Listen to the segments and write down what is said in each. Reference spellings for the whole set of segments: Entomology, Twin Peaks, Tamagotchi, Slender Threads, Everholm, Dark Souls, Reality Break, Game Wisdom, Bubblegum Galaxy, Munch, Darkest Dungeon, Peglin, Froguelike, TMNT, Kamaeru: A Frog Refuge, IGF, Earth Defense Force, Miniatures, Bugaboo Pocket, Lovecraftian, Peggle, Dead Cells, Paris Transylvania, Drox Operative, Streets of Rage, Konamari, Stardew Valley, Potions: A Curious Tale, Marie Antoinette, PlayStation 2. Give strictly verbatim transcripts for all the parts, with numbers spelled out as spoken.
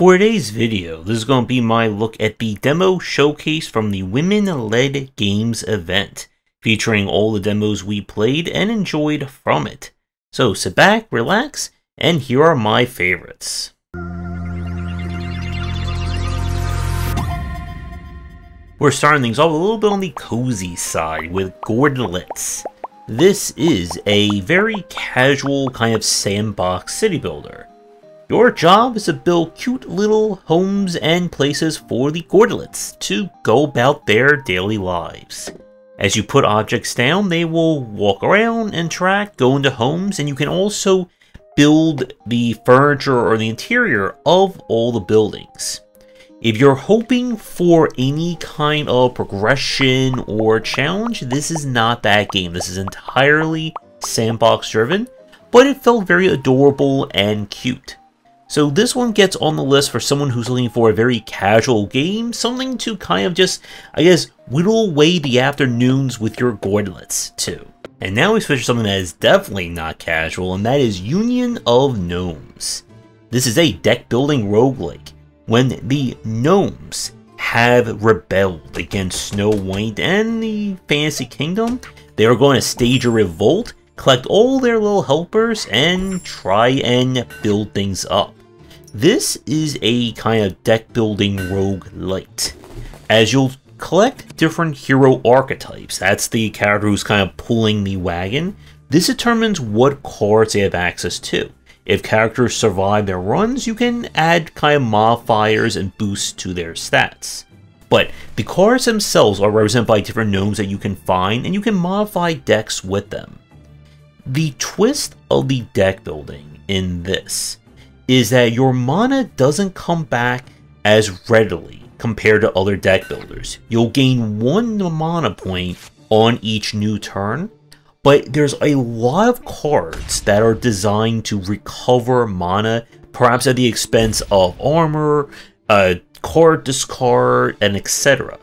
For today's video, this is going to be my look at the demo showcase from the Women-Led Games event, featuring all the demos we played and enjoyed from it. So sit back, relax, and here are my favorites. We're starting things off a little bit on the cozy side with Gourdlets. This is a very casual kind of sandbox city builder. Your job is to build cute little homes and places for the Gourdlets to go about their daily lives. As you put objects down, they will walk around, interact, go into homes, and you can also build the furniture or the interior of all the buildings. If you're hoping for any kind of progression or challenge, this is not that game. This is entirely sandbox driven, but it felt very adorable and cute. So this one gets on the list for someone who's looking for a very casual game, something to kind of just, I guess, whittle away the afternoons with your Gourdlets too. And now we switch to something that is definitely not casual, and that is Union of Gnomes. This is a deck building roguelike when the gnomes have rebelled against Snow White and the Fantasy Kingdom. They are going to stage a revolt, collect all their little helpers, and try and build things up. This is a kind of deck building roguelite, as you'll collect different hero archetypes. That's the character who's kind of pulling the wagon. This determines what cards they have access to. If characters survive their runs, you can add kind of modifiers and boosts to their stats. But the cards themselves are represented by different gnomes that you can find, and you can modify decks with them. The twist of the deck building in this is that your mana doesn't come back as readily compared to other deck builders. You'll gain one mana point on each new turn, but there's a lot of cards that are designed to recover mana, perhaps at the expense of armor, uh, card discard, and et cetera.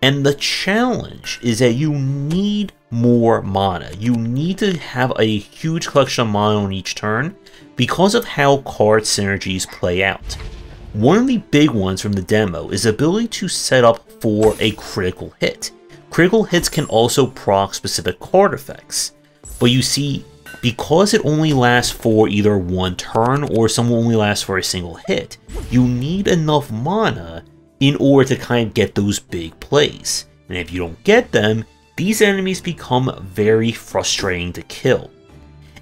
And the challenge is that you need more mana. You need to have a huge collection of mana on each turn, because of how card synergies play out. One of the big ones from the demo is the ability to set up for a critical hit. Critical hits can also proc specific card effects, but you see, because it only lasts for either one turn or some will only last for a single hit, you need enough mana in order to kind of get those big plays. And if you don't get them, these enemies become very frustrating to kill.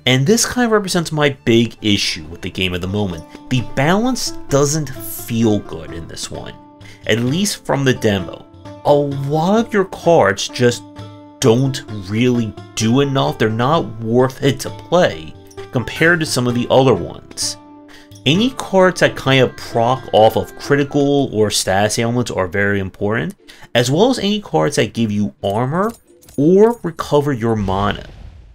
And this kind of represents my big issue with the game at the moment. The balance doesn't feel good in this one, at least from the demo. A lot of your cards just don't really do enough. They're not worth it to play compared to some of the other ones. Any cards that kind of proc off of critical or status ailments are very important, as well as any cards that give you armor or recover your mana.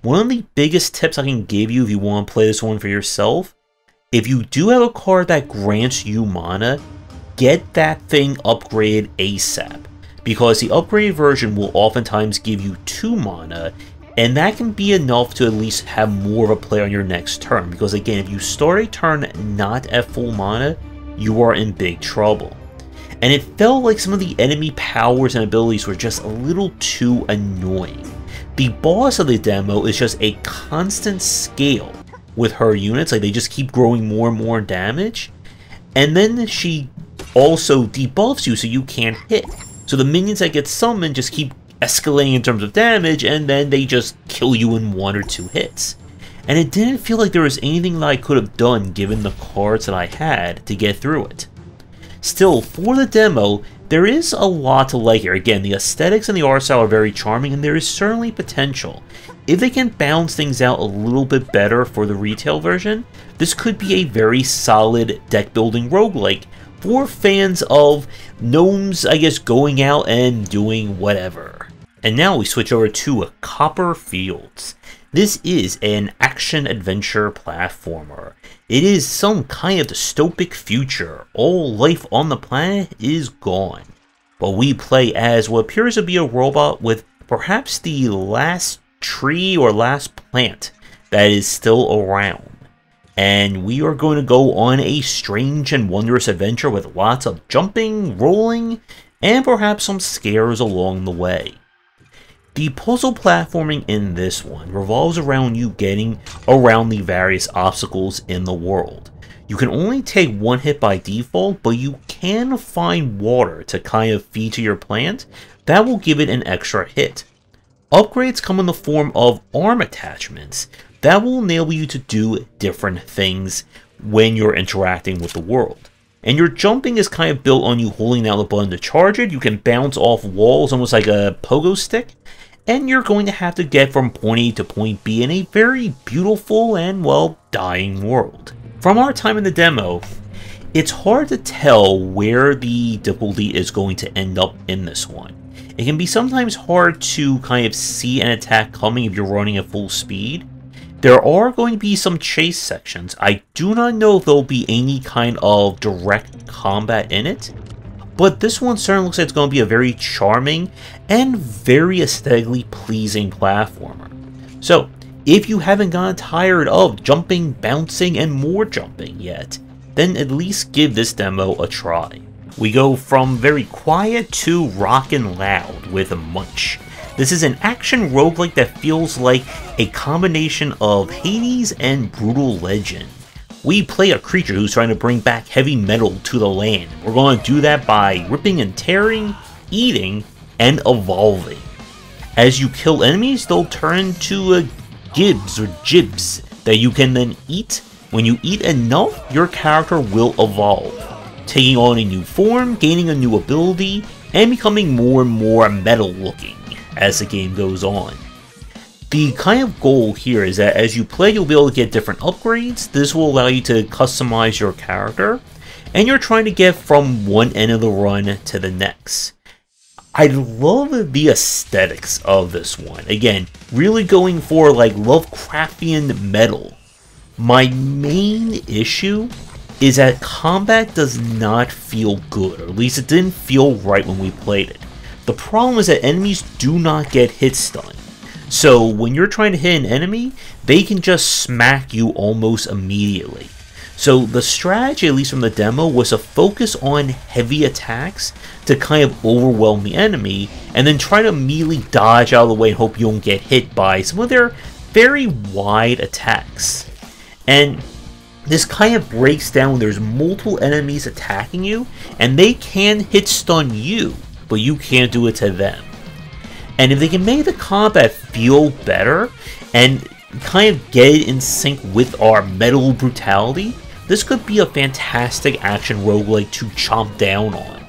One of the biggest tips I can give you if you want to play this one for yourself, if you do have a card that grants you mana, get that thing upgraded ASAP, because the upgraded version will oftentimes give you two mana, and that can be enough to at least have more of a play on your next turn, because again, if you start a turn not at full mana, you are in big trouble. And it felt like some of the enemy powers and abilities were just a little too annoying. The boss of the demo is just a constant scale with her units, like they just keep growing more and more damage. And then she also debuffs you so you can't hit. So the minions that get summoned just keep escalating in terms of damage, and then they just kill you in one or two hits. And it didn't feel like there was anything that I could have done given the cards that I had to get through it. Still, for the demo, there is a lot to like here. Again, the aesthetics and the art style are very charming, and there is certainly potential. If they can balance things out a little bit better for the retail version, this could be a very solid deck-building roguelike for fans of gnomes, I guess, going out and doing whatever. And now we switch over to Copperfields. This is an action-adventure platformer. It is some kind of dystopic future. All life on the planet is gone, but we play as what appears to be a robot with perhaps the last tree or last plant that is still around. and we are going to go on a strange and wondrous adventure with lots of jumping, rolling, and perhaps some scares along the way. The puzzle platforming in this one revolves around you getting around the various obstacles in the world. You can only take one hit by default, but you can find water to kind of feed to your plant. That will give it an extra hit. Upgrades come in the form of arm attachments that will enable you to do different things when you're interacting with the world. And your jumping is kind of built on you holding down the button to charge it. You can bounce off walls almost like a pogo stick. And you're going to have to get from point A to point B in a very beautiful and, well, dying world. From our time in the demo, it's hard to tell where the difficulty is going to end up in this one. It can be sometimes hard to kind of see an attack coming if you're running at full speed. There are going to be some chase sections. I do not know if there will be any kind of direct combat in it, but this one certainly looks like it's going to be a very charming and very aesthetically pleasing platformer. So, if you haven't gotten tired of jumping, bouncing, and more jumping yet, then at least give this demo a try. We go from very quiet to rockin' loud with Munch. This is an action roguelike that feels like a combination of Hades and Brutal Legend. We play a creature who's trying to bring back heavy metal to the land. We're going to do that by ripping and tearing, eating, and evolving. As you kill enemies, they'll turn to a gibs or jibs that you can then eat. When you eat enough, your character will evolve, taking on a new form, gaining a new ability, and becoming more and more metal looking as the game goes on. The kind of goal here is that as you play, you'll be able to get different upgrades. This will allow you to customize your character, and you're trying to get from one end of the run to the next. I love the aesthetics of this one. Again, really going for like Lovecraftian metal. My main issue is that combat does not feel good, or at least it didn't feel right when we played it. The problem is that enemies do not get hit stun. So when you're trying to hit an enemy, they can just smack you almost immediately. So the strategy, at least from the demo, was to focus on heavy attacks to kind of overwhelm the enemy, and then try to immediately dodge out of the way and hope you don't get hit by some of their very wide attacks. And this kind of breaks down when there's multiple enemies attacking you, and they can hit stun you, but you can't do it to them. And if they can make the combat feel better, and kind of get it in sync with our metal brutality, this could be a fantastic action roguelike to chomp down on.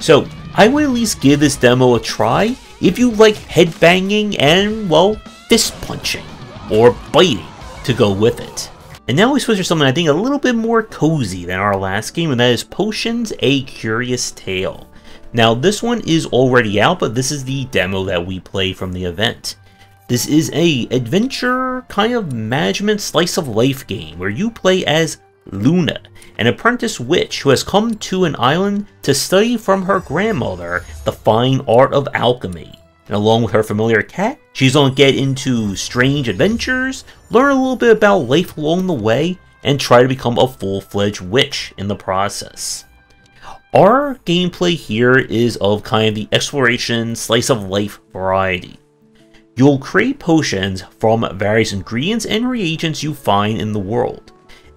So, I would at least give this demo a try if you like headbanging and, well, fist punching, or biting, to go with it. And now we switch to something I think a little bit more cozy than our last game, and that is Potions: A Curious Tale. Now, this one is already out, but this is the demo that we played from the event. This is a adventure kind of management slice of life game where you play as Luna, an apprentice witch who has come to an island to study from her grandmother the fine art of alchemy. And along with her familiar cat, she's going to get into strange adventures, learn a little bit about life along the way, and try to become a full-fledged witch in the process. Our gameplay here is of kind of the exploration slice of life variety. You'll create potions from various ingredients and reagents you find in the world.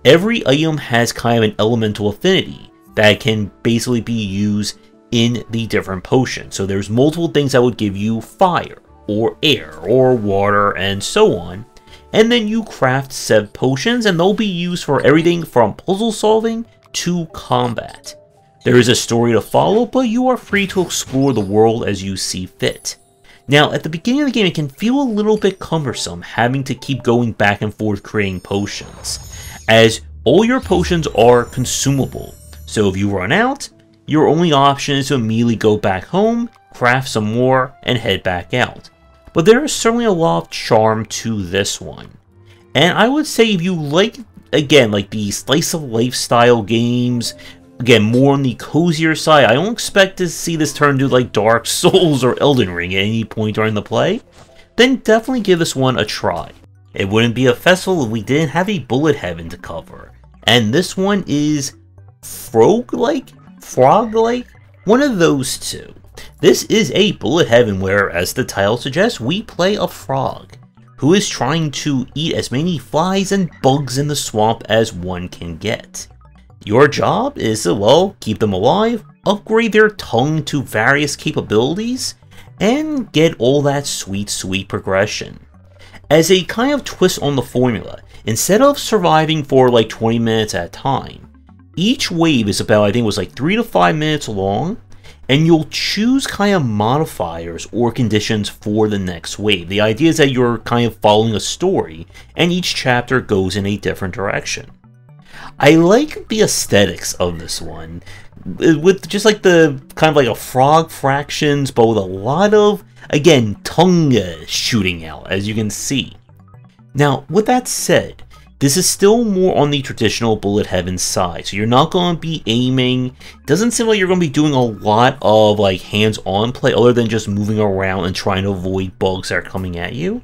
Every item has kind of an elemental affinity that can basically be used in the different potions. So there's multiple things that would give you fire, or air, or water, and so on. And then you craft said potions, and they'll be used for everything from puzzle solving to combat. There is a story to follow, but you are free to explore the world as you see fit. Now, at the beginning of the game, it can feel a little bit cumbersome having to keep going back and forth creating potions, as all your potions are consumable. So if you run out, your only option is to immediately go back home, craft some more, and head back out. But there is certainly a lot of charm to this one. And I would say if you like, again, like the slice of life style games, again, more on the cozier side, I don't expect to see this turn to like Dark Souls or Elden Ring at any point during the play, then definitely give this one a try. It wouldn't be a festival if we didn't have a Bullet Heaven to cover. And this one is Froguelike? Froguelike? One of those two. This is a Bullet Heaven where, as the title suggests, we play a frog who is trying to eat as many flies and bugs in the swamp as one can get. Your job is to, well, keep them alive, upgrade their tongue to various capabilities, and get all that sweet, sweet progression. As a kind of twist on the formula, instead of surviving for like twenty minutes at a time, each wave is about, I think it was like three to five minutes long, and you'll choose kind of modifiers or conditions for the next wave. The idea is that you're kind of following a story, and each chapter goes in a different direction. I like the aesthetics of this one, with just like the kind of like a frog fractions, but with a lot of, again, tongue shooting out, as you can see. Now, with that said, this is still more on the traditional Bullet Heaven side, so you're not going to be aiming. Doesn't seem like you're going to be doing a lot of like hands-on play other than just moving around and trying to avoid bugs that are coming at you.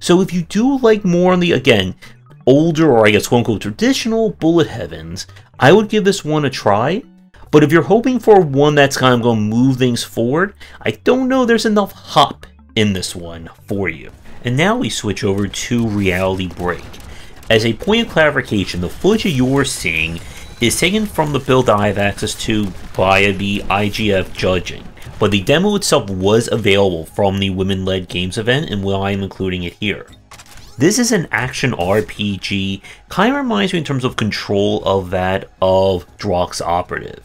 So if you do like more on the, again, older or I guess quote-unquote traditional Bullet Heavens, I would give this one a try. But if you're hoping for one that's kind of going to move things forward, I don't know there's enough hop in this one for you. And now we switch over to Reality Break. As a point of clarification, the footage you're seeing is taken from the build that I have access to via the I G F judging, but the demo itself was available from the women-led games event, and well, I am including it here. This is an action R P G, kind of reminds me in terms of control of that of Drox Operative.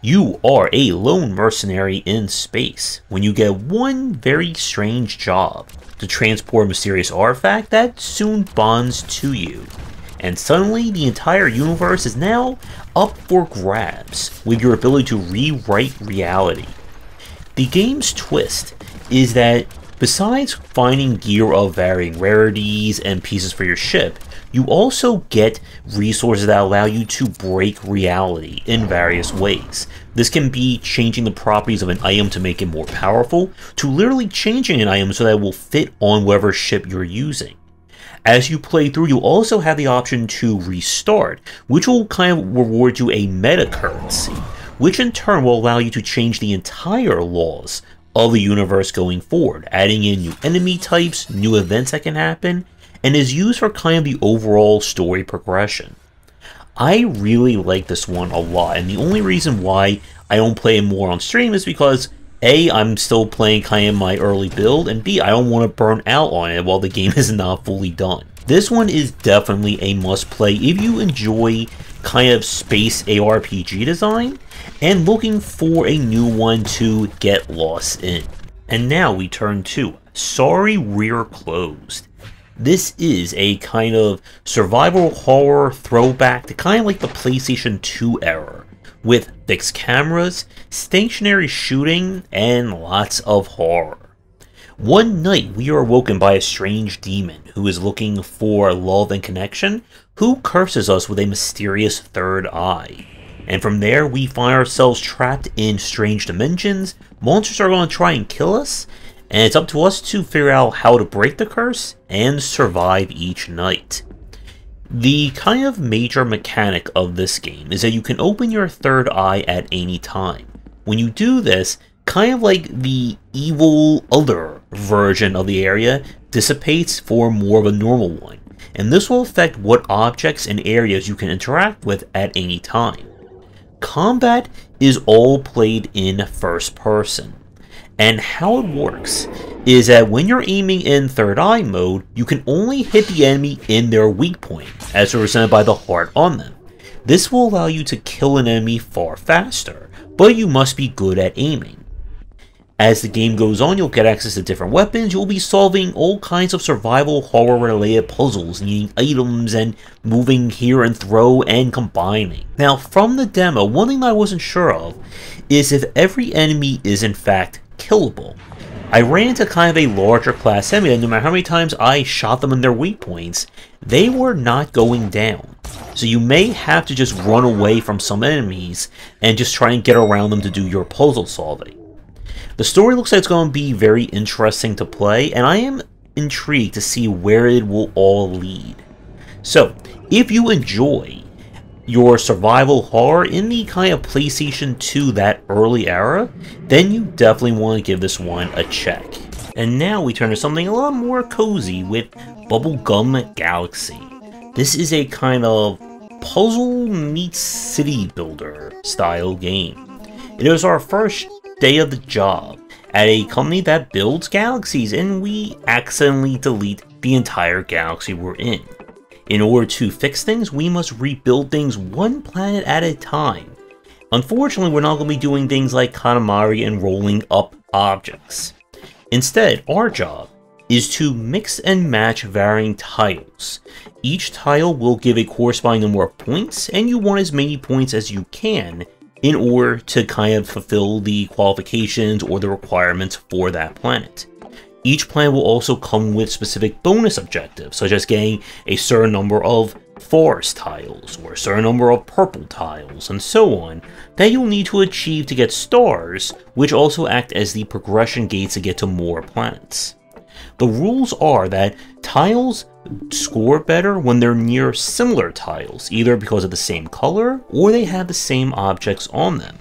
You are a lone mercenary in space when you get one very strange job to transport a mysterious artifact that soon bonds to you. And suddenly the entire universe is now up for grabs with your ability to rewrite reality. The game's twist is that besides finding gear of varying rarities and pieces for your ship, you also get resources that allow you to break reality in various ways. This can be changing the properties of an item to make it more powerful, to literally changing an item so that it will fit on whatever ship you're using. As you play through, you also have the option to restart, which will kind of reward you a meta currency, which in turn will allow you to change the entire laws of the universe going forward, adding in new enemy types, new events that can happen, and is used for kind of the overall story progression. I really like this one a lot, and the only reason why I don't play it more on stream is because A, I'm still playing kind of my early build, and B, I don't want to burn out on it while the game is not fully done. This one is definitely a must play if you enjoy kind of space A R P G design and looking for a new one to get lost in. And now we turn to Sorry We're Closed. This is a kind of survival horror throwback to kind of like the PlayStation two era, with fixed cameras, stationary shooting, and lots of horror. One night we are awoken by a strange demon who is looking for love and connection, who curses us with a mysterious third eye. And from there we find ourselves trapped in strange dimensions, monsters are going to try and kill us, and it's up to us to figure out how to break the curse and survive each night. The kind of major mechanic of this game is that you can open your third eye at any time. When you do this, kind of like the evil other version of the area dissipates for more of a normal one, and this will affect what objects and areas you can interact with at any time. Combat is all played in first person. And how it works is that when you're aiming in third eye mode, you can only hit the enemy in their weak point, as represented by the heart on them. This will allow you to kill an enemy far faster, but you must be good at aiming. As the game goes on, you'll get access to different weapons, you'll be solving all kinds of survival horror related puzzles, needing items and moving here and throw and combining. Now from the demo, one thing that I wasn't sure of is if every enemy is in fact killable. I ran into kind of a larger class enemy that no matter how many times I shot them in their weak points, they were not going down. So you may have to just run away from some enemies and just try and get around them to do your puzzle solving. The story looks like it's going to be very interesting to play, and I am intrigued to see where it will all lead. So, if you enjoy your survival horror in the kind of PlayStation two, that early era, then you definitely want to give this one a check. And now we turn to something a lot more cozy with Bubblegum Galaxy. This is a kind of puzzle meets city builder style game. It is our first day of the job at a company that builds galaxies, and we accidentally delete the entire galaxy we're in. In order to fix things, we must rebuild things one planet at a time. Unfortunately, we're not going to be doing things like Konamari and rolling up objects. Instead, our job is to mix and match varying tiles. Each tile will give a corresponding number of points, and you want as many points as you can in order to kind of fulfill the qualifications or the requirements for that planet. Each planet will also come with specific bonus objectives, such as getting a certain number of forest tiles, or a certain number of purple tiles, and so on, that you'll need to achieve to get stars, which also act as the progression gates to get to more planets. The rules are that tiles score better when they're near similar tiles, either because of the same color, or they have the same objects on them.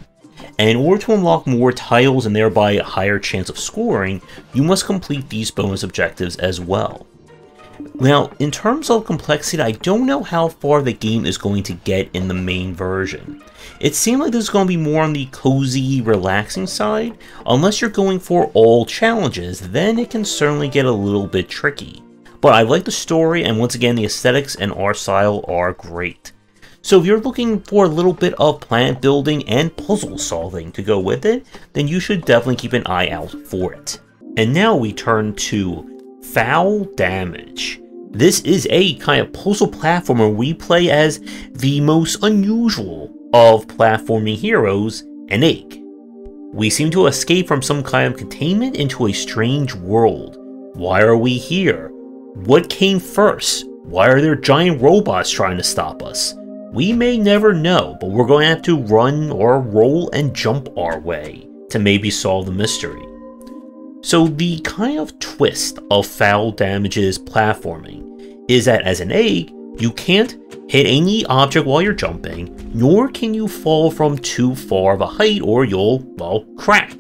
And in order to unlock more tiles and thereby a higher chance of scoring, you must complete these bonus objectives as well. Now, in terms of complexity, I don't know how far the game is going to get in the main version. It seemed like this is going to be more on the cozy, relaxing side. Unless you're going for all challenges, then it can certainly get a little bit tricky. But I like the story, and once again, the aesthetics and art style are great. So if you're looking for a little bit of planet building and puzzle solving to go with it, then you should definitely keep an eye out for it. And now we turn to Fowl Damage. This is a kind of puzzle platformer we play as the most unusual of platforming heroes, an egg. We seem to escape from some kind of containment into a strange world. Why are we here? What came first? Why are there giant robots trying to stop us? We may never know, but we're going to have to run or roll and jump our way to maybe solve the mystery. So the kind of twist of Fowl Damage's platforming is that as an egg, you can't hit any object while you're jumping, nor can you fall from too far of a height or you'll, well, crack.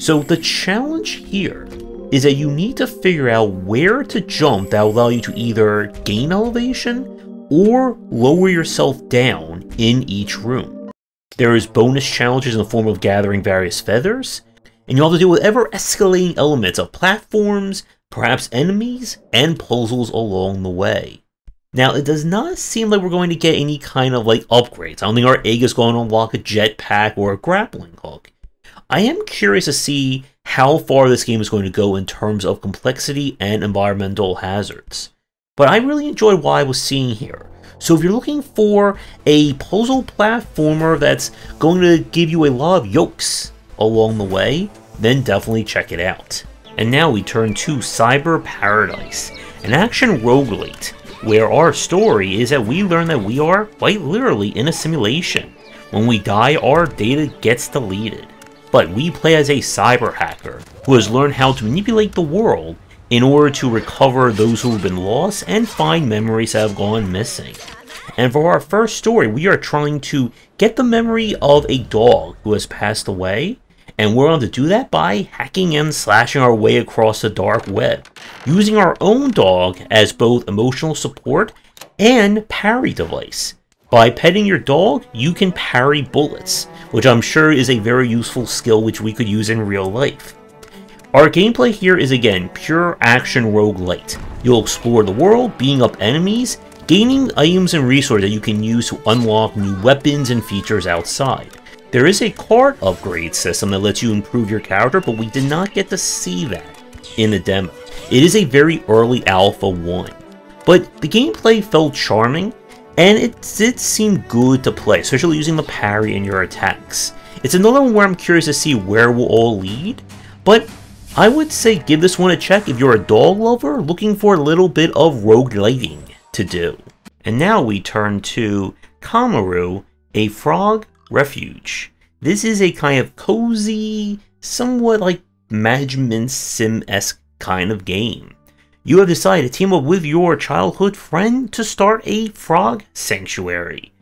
So the challenge here is that you need to figure out where to jump that will allow you to either gain elevation or lower yourself down in each room. There is bonus challenges in the form of gathering various feathers, and you'll have to deal with ever-escalating elements of platforms, perhaps enemies, and puzzles along the way. Now, it does not seem like we're going to get any kind of like upgrades. I don't think our egg is going to unlock a jetpack or a grappling hook. I am curious to see how far this game is going to go in terms of complexity and environmental hazards. But I really enjoyed what I was seeing here. So if you're looking for a puzzle platformer that's going to give you a lot of yokes along the way, then definitely check it out. And now we turn to Cyber Paradise, an action roguelite, where our story is that we learn that we are quite literally in a simulation. When we die, our data gets deleted. But we play as a cyber hacker who has learned how to manipulate the world in order to recover those who have been lost and find memories that have gone missing. And for our first story, we are trying to get the memory of a dog who has passed away, and we're going to do that by hacking and slashing our way across the dark web, using our own dog as both emotional support and parry device. By petting your dog, you can parry bullets, which I'm sure is a very useful skill which we could use in real life. Our gameplay here is again pure action roguelite. You'll explore the world, beating up enemies, gaining items and resources that you can use to unlock new weapons and features outside. There is a card upgrade system that lets you improve your character, but we did not get to see that in the demo. It is a very early alpha one, but the gameplay felt charming and it did seem good to play, especially using the parry in your attacks. It's another one where I'm curious to see where it will all lead, but I would say give this one a check if you're a dog lover looking for a little bit of rogueliting to do. And now we turn to Kamaeru, A Frog Refuge. This is a kind of cozy, somewhat like management sim-esque kind of game. you have decided to team up with your childhood friend to start a frog sanctuary.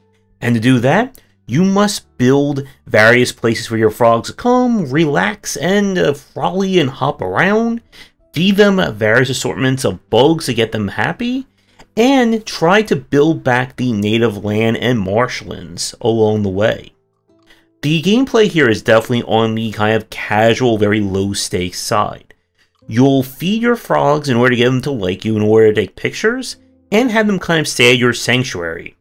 And to do that, you must build various places for your frogs to come, relax, and uh, frolic and hop around, feed them various assortments of bugs to get them happy, and try to build back the native land and marshlands along the way. The gameplay here is definitely on the kind of casual, very low-stakes side. You'll feed your frogs in order to get them to like you, in order to take pictures, and have them kind of stay at your sanctuary.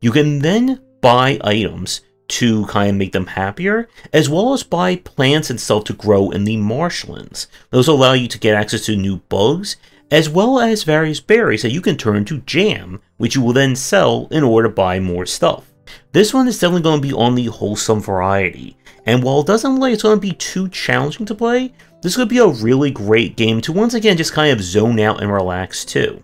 You can then buy items to kind of make them happier, as well as buy plants and stuff to grow in the marshlands. Those allow you to get access to new bugs, as well as various berries that you can turn to jam, which you will then sell in order to buy more stuff. This one is definitely going to be on the wholesome variety, and while it doesn't look like it's going to be too challenging to play, this could be a really great game to once again just kind of zone out and relax too.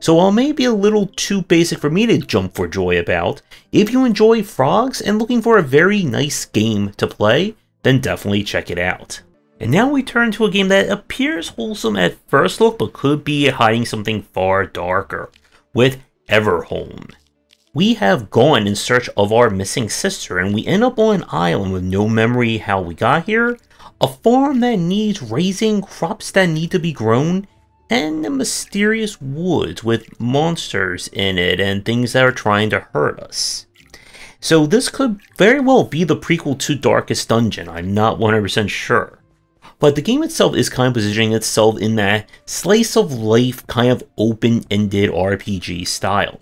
So while it may be a little too basic for me to jump for joy about, if you enjoy frogs and looking for a very nice game to play, then definitely check it out. And now we turn to a game that appears wholesome at first look but could be hiding something far darker, with Everholm. We have gone in search of our missing sister, and we end up on an island with no memory how we got here, a farm that needs raising, crops that need to be grown, and a mysterious woods with monsters in it and things that are trying to hurt us. So this could very well be the prequel to Darkest Dungeon, I'm not one hundred percent sure. But the game itself is kind of positioning itself in that slice of life kind of open-ended R P G style.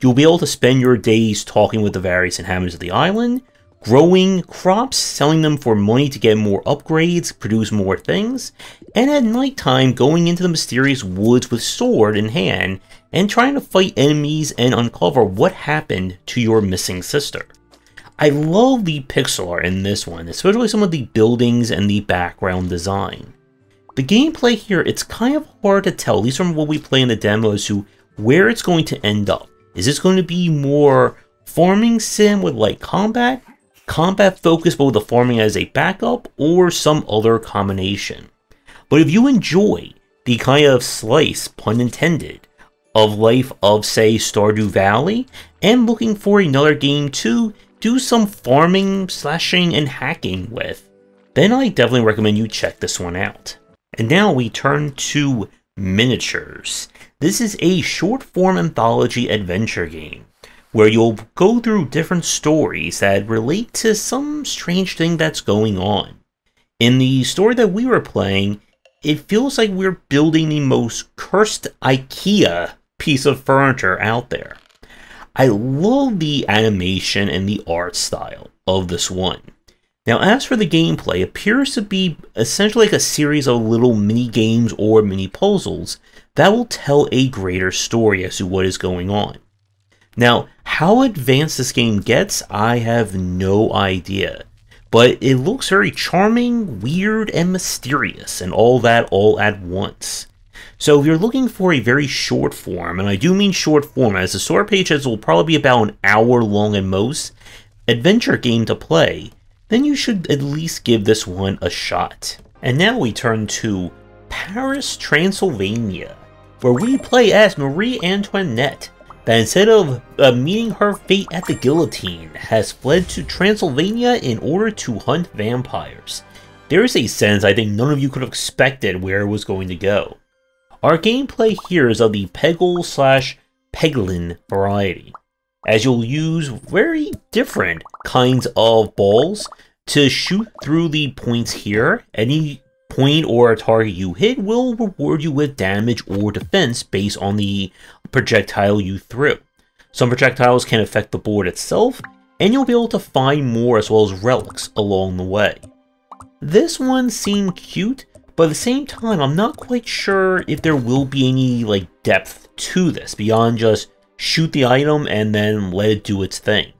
You'll be able to spend your days talking with the various inhabitants of the island, growing crops, selling them for money to get more upgrades, produce more things, and at nighttime going into the mysterious woods with sword in hand and trying to fight enemies and uncover what happened to your missing sister. I love the pixel art in this one, especially some of the buildings and the background design. The gameplay here, it's kind of hard to tell, at least from what we play in the demo, as to where it's going to end up. Is this going to be more farming sim with like combat, combat focused but with the farming as a backup, or some other combination? But if you enjoy the kind of slice, pun intended, of life of say Stardew Valley, and looking for another game to do some farming, slashing, and hacking with, then I definitely recommend you check this one out. And now we turn to Miniatures. This is a short-form anthology adventure game, where you'll go through different stories that relate to some strange thing that's going on. In the story that we were playing, it feels like we're building the most cursed IKEA piece of furniture out there. I love the animation and the art style of this one. Now, as for the gameplay, it appears to be essentially like a series of little mini-games or mini-puzzles that will tell a greater story as to what is going on. Now, how advanced this game gets, I have no idea, but it looks very charming, weird, and mysterious, and all that all at once. So if you're looking for a very short form, and I do mean short form, as the store page says, will probably be about an hour long at most, adventure game to play, then you should at least give this one a shot. And now we turn to Paris, Transylvania, where we play as Marie Antoinette, that instead of uh, meeting her fate at the guillotine, has fled to Transylvania in order to hunt vampires. There is a sense I think none of you could have expected where it was going to go. Our gameplay here is of the Peggle slash Peglin variety, as you'll use very different kinds of balls to shoot through the points here. Any point or target you hit will reward you with damage or defense based on the projectile you threw. Some projectiles can affect the board itself, and you'll be able to find more as well as relics along the way. This one seemed cute, but at the same time, I'm not quite sure if there will be any like depth to this beyond just shoot the item and then let it do its thing.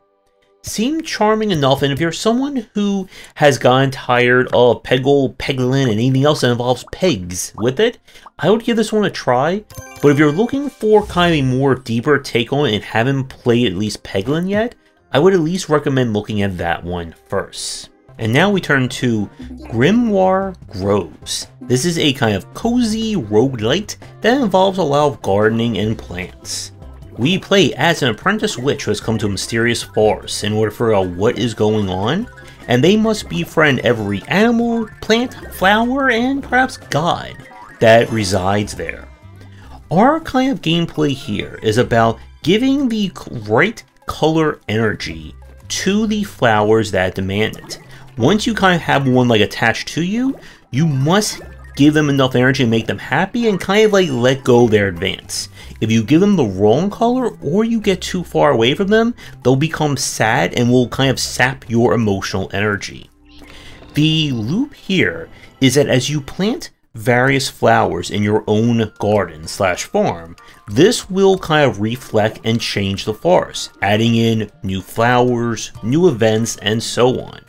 Seemed charming enough, and if you're someone who has gotten tired of Peggle, Peglin, and anything else that involves pegs with it, I would give this one a try. But if you're looking for kind of a more deeper take on it and haven't played at least Peglin yet, I would at least recommend looking at that one first. And now we turn to Grimoire Groves. This is a kind of cozy roguelite that involves a lot of gardening and plants. We play as an apprentice witch who has come to a mysterious forest in order to figure out what is going on, and they must befriend every animal, plant, flower, and perhaps god that resides there. Our kind of gameplay here is about giving the right color energy to the flowers that demand it. Once you kind of have one like attached to you, you must give them enough energy to make them happy and kind of like let go of their advance. If you give them the wrong color or you get too far away from them, they'll become sad and will kind of sap your emotional energy. The loop here is that as you plant various flowers in your own garden slash farm, this will kind of reflect and change the forest, adding in new flowers, new events, and so on.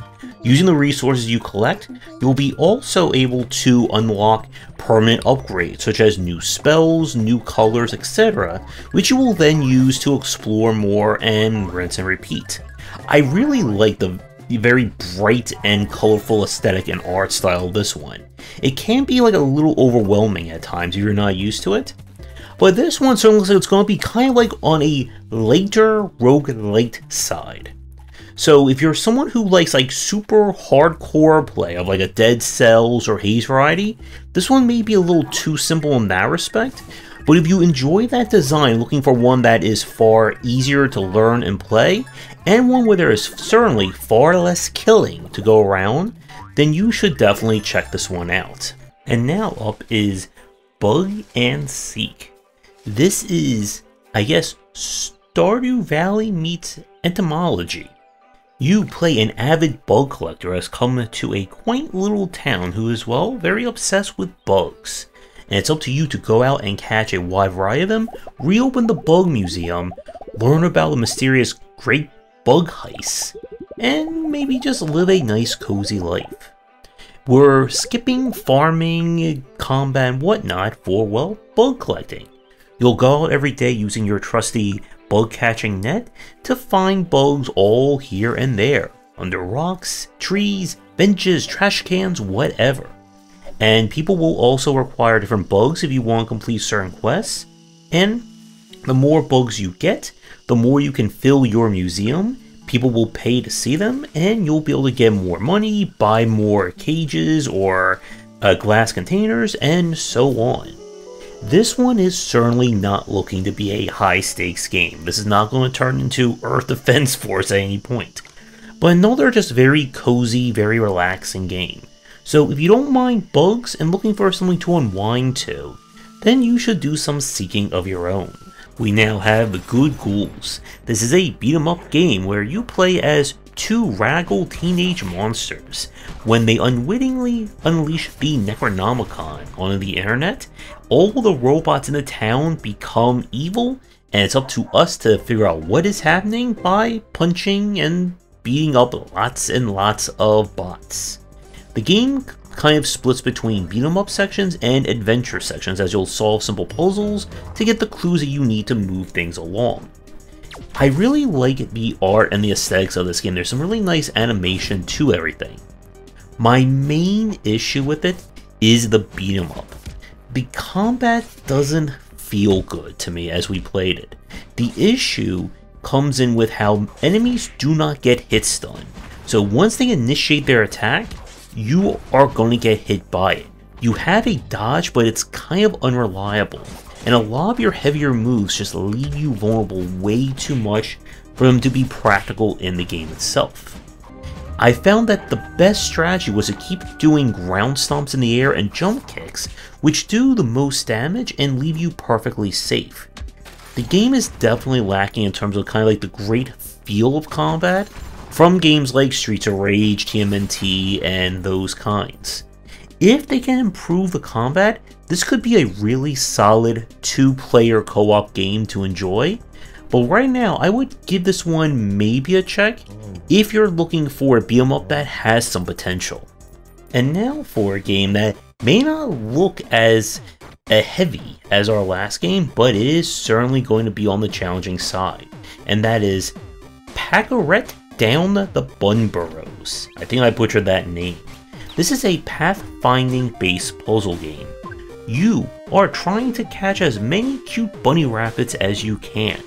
Using the resources you collect, you'll be also able to unlock permanent upgrades such as new spells, new colors, et cetera, which you will then use to explore more and rinse and repeat. I really like the very bright and colorful aesthetic and art style of this one. It can be like a little overwhelming at times if you're not used to it, but this one certainly looks like it's going to be kind of like on a later roguelite side. So if you're someone who likes like super hardcore play of like a Dead Cells or Hades variety, this one may be a little too simple in that respect, but if you enjoy that design, looking for one that is far easier to learn and play, and one where there is certainly far less killing to go around, then you should definitely check this one out. And now up is Bug and Seek. This is, I guess, Stardew Valley meets entomology. You play an avid bug collector who has come to a quaint little town who is, well, very obsessed with bugs. And it's up to you to go out and catch a wide variety of them, reopen the bug museum, learn about the mysterious Great Bug Heist, and maybe just live a nice cozy life. We're skipping farming, combat, and whatnot for, well, bug collecting. You'll go out every day using your trusty bug catching net to find bugs all here and there, under rocks, trees, benches, trash cans, whatever. And people will also require different bugs if you want to complete certain quests, and the more bugs you get, the more you can fill your museum, people will pay to see them, and you'll be able to get more money, buy more cages or uh, glass containers, and so on. This one is certainly not looking to be a high-stakes game. This is not going to turn into Earth Defense Force at any point. But another just very cozy, very relaxing game. So if you don't mind bugs and looking for something to unwind to, then you should do some seeking of your own. We now have Good Ghouls. This is a beat-em-up game where you play as two raggle teenage monsters when they unwittingly unleash the Necronomicon onto the internet. All the robots in the town become evil, and it's up to us to figure out what is happening by punching and beating up lots and lots of bots. The game kind of splits between beat-em-up sections and adventure sections, as you'll solve simple puzzles to get the clues that you need to move things along. I really like the art and the aesthetics of this game. There's some really nice animation to everything. My main issue with it is the beat-em-up. The combat doesn't feel good to me as we played it. The issue comes in with how enemies do not get hit stun. So once they initiate their attack, you are going to get hit by it. You have a dodge, but it's kind of unreliable. And a lot of your heavier moves just leave you vulnerable way too much for them to be practical in the game itself. I found that the best strategy was to keep doing ground stomps in the air and jump kicks, which do the most damage and leave you perfectly safe. The game is definitely lacking in terms of kind of like the great feel of combat from games like Streets of Rage, T M N T, and those kinds. If they can improve the combat, this could be a really solid two-player co-op game to enjoy. But right now, I would give this one maybe a check if you're looking for a beat-em-up that has some potential. And now for a game that may not look as heavy as our last game, but it is certainly going to be on the challenging side. And that is Peglin Down the Bunburrows. I think I butchered that name. This is a pathfinding-based puzzle game. You are trying to catch as many cute bunny rabbits as you can.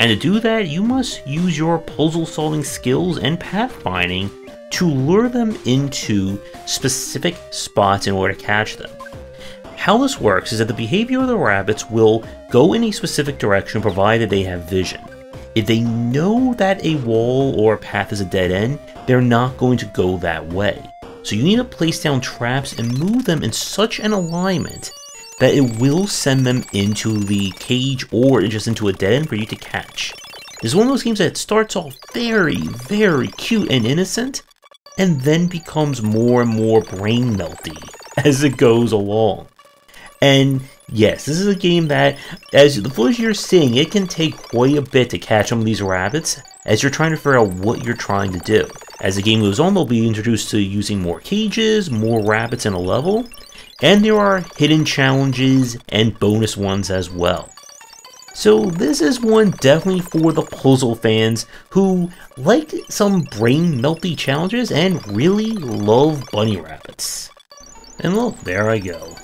And to do that, you must use your puzzle-solving skills and pathfinding to lure them into specific spots in order to catch them. How this works is that the behavior of the rabbits will go in a specific direction provided they have vision. If they know that a wall or a path is a dead end, they're not going to go that way. So you need to place down traps and move them in such an alignment that it will send them into the cage or just into a dead end for you to catch. This is one of those games that starts off very, very cute and innocent, and then becomes more and more brain melty as it goes along. And yes, this is a game that, as the footage you're seeing, it can take quite a bit to catch some of these rabbits as you're trying to figure out what you're trying to do. As the game goes on, they'll be introduced to using more cages, more rabbits in a level, and there are hidden challenges and bonus ones as well. So this is one definitely for the puzzle fans who like some brain-melty challenges and really love bunny rabbits. And look, there I go.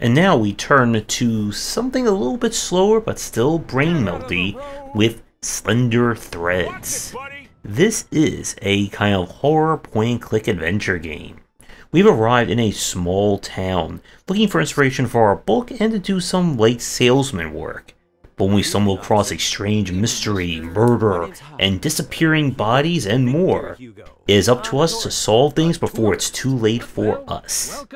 And now we turn to something a little bit slower but still brain-melty with Slender Threads. This is a kind of horror point-and-click adventure game. We've arrived in a small town, looking for inspiration for our book and to do some light salesman work. But when we stumble across a strange mystery, murder, and disappearing bodies and more, it is up to us to solve things before it's too late for us.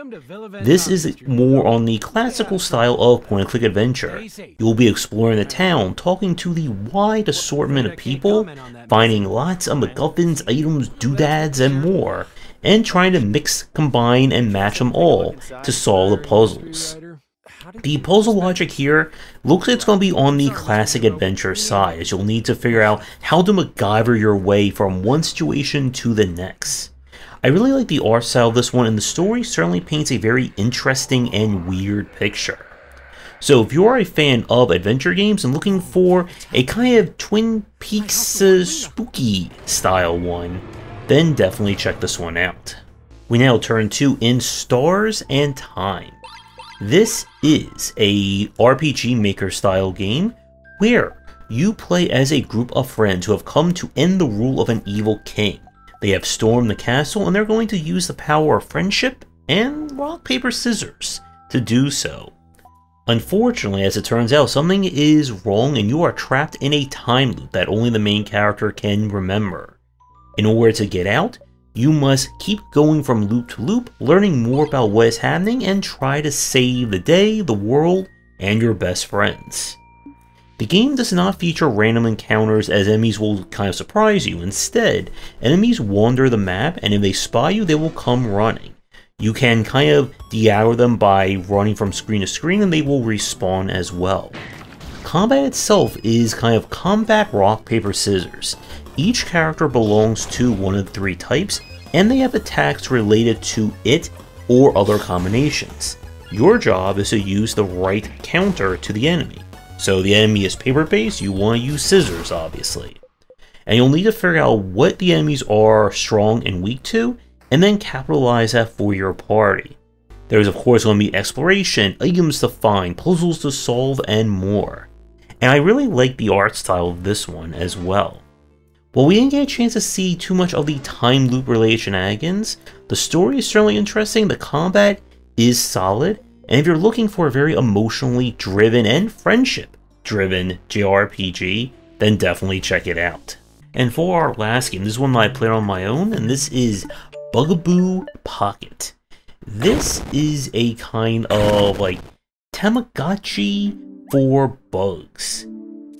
This is more on the classical style of point-and-click adventure. You'll be exploring the town, talking to the wide assortment of people, finding lots of MacGuffins, items, doodads, and more, and trying to mix, combine, and match them all to solve the puzzles. The puzzle logic here looks like it's going to be on the classic adventure side, as you'll need to figure out how to MacGyver your way from one situation to the next. I really like the art style of this one, and the story certainly paints a very interesting and weird picture. So if you're a fan of adventure games and looking for a kind of Twin Peaks uh, spooky style one, then definitely check this one out. We now turn to In Stars and Time. This is a R P G Maker style game where you play as a group of friends who have come to end the rule of an evil king. They have stormed the castle and they're going to use the power of friendship and rock, paper, scissors to do so. Unfortunately, as it turns out, something is wrong and you are trapped in a time loop that only the main character can remember. In order to get out, you must keep going from loop to loop, learning more about what is happening and try to save the day, the world, and your best friends. The game does not feature random encounters, as enemies will kind of surprise you. Instead, enemies wander the map, and if they spot you, they will come running. You can kind of devour them by running from screen to screen, and they will respawn as well. Combat itself is kind of combat rock, paper, scissors. Each character belongs to one of the three types, and they have attacks related to it or other combinations. Your job is to use the right counter to the enemy. So the enemy is paper-based, you want to use scissors, obviously. And you'll need to figure out what the enemies are strong and weak to, and then capitalize that for your party. There's of course going to be exploration, items to find, puzzles to solve, and more. And I really like the art style of this one as well. While we didn't get a chance to see too much of the time loop related shenanigans, the story is certainly interesting, the combat is solid, and if you're looking for a very emotionally driven and friendship-driven J R P G, then definitely check it out. And for our last game, this is one that I played on my own, and this is Bugaboo Pocket. This is a kind of like Tamagotchi for bugs.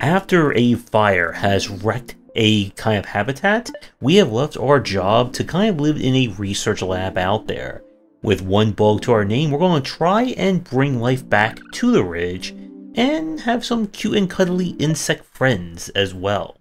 After a fire has wrecked a kind of habitat, we have left our job to kind of live in a research lab out there. With one bug to our name, we're going to try and bring life back to the ridge and have some cute and cuddly insect friends as well.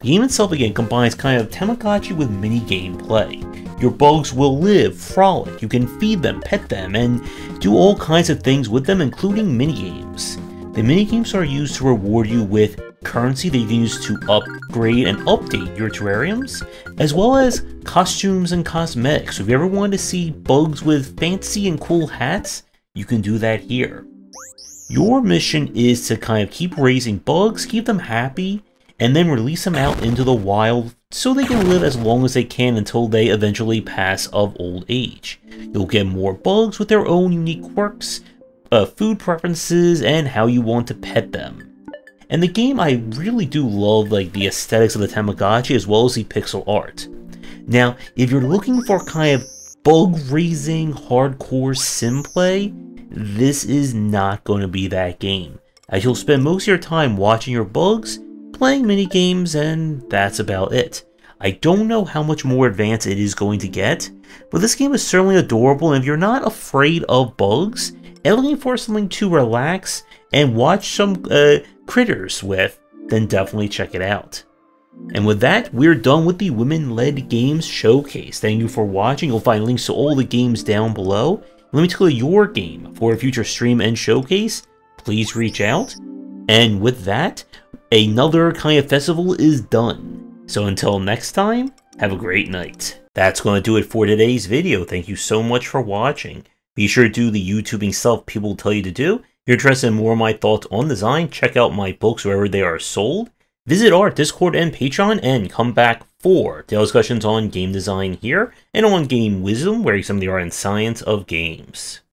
The game itself again combines kind of Tamagotchi with mini game play. Your bugs will live, frolic, you can feed them, pet them, and do all kinds of things with them, including mini games. The mini games are used to reward you with currency that you can use to upgrade and update your terrariums, as well as costumes and cosmetics. So if you ever wanted to see bugs with fancy and cool hats, you can do that here. Your mission is to kind of keep raising bugs, keep them happy, and then release them out into the wild so they can live as long as they can until they eventually pass of old age. You'll get more bugs with their own unique quirks, uh, food preferences, and how you want to pet them. And the game, I really do love like the aesthetics of the Tamagotchi as well as the pixel art. Now, if you're looking for kind of bug-raising, hardcore sim play, this is not going to be that game, as you'll spend most of your time watching your bugs, playing minigames, and that's about it. I don't know how much more advanced it is going to get, but this game is certainly adorable, and if you're not afraid of bugs, and looking for something to relax and watch some uh, critters with, then definitely check it out. And with that, we're done with the Women-Led Games Showcase. Thank you for watching. You'll find links to all the games down below. Let me tell you your game for a future stream and showcase. Please reach out. And with that, another kind of festival is done. So until next time, have a great night. That's going to do it for today's video. Thank you so much for watching. Be sure to do the YouTubing stuff people will tell you to do. If you're interested in more of my thoughts on design, check out my books wherever they are sold. Visit our Discord and Patreon, and come back for discussions on game design here, and on game wisdom, where some of the art and science of games.